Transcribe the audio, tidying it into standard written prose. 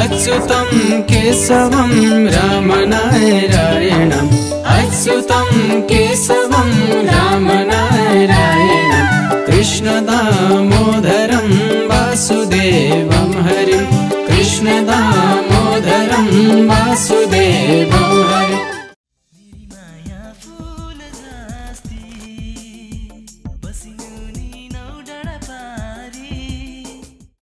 अच्युतं केशवं राम नारायणं अच्युतं केशवं राम नारायणं कृष्णदामोदरं वासुदेवं हरिं कृष्णदामोदरं वासुदेवं